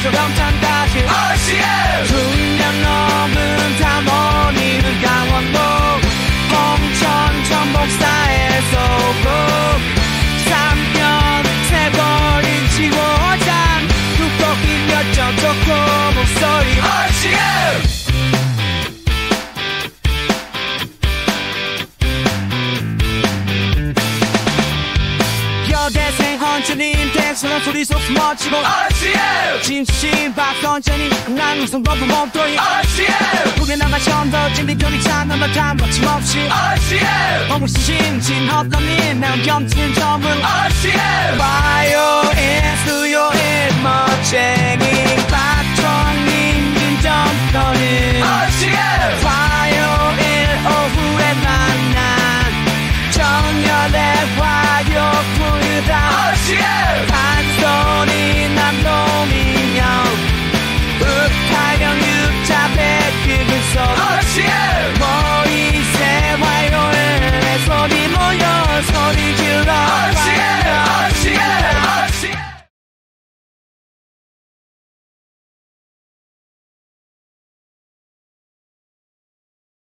최소 경찬까지 RCM 2년 넘은 담원이는 강원도 홍천 전복사에서 오고 3년 새버린 지원장 두꺼비 몇 점 좋고 목소리 RCM 천인 댄스는 소리 속수 멋지고 RCM 진심 박선전이 난 우선 거부 몸돌이 RCM 북에 나가 처음 던진 리별이 찬널로 다 멋짐없이 RCM 허물씨 심진 헛더니 나온 겸친 전문 RCM 바이오인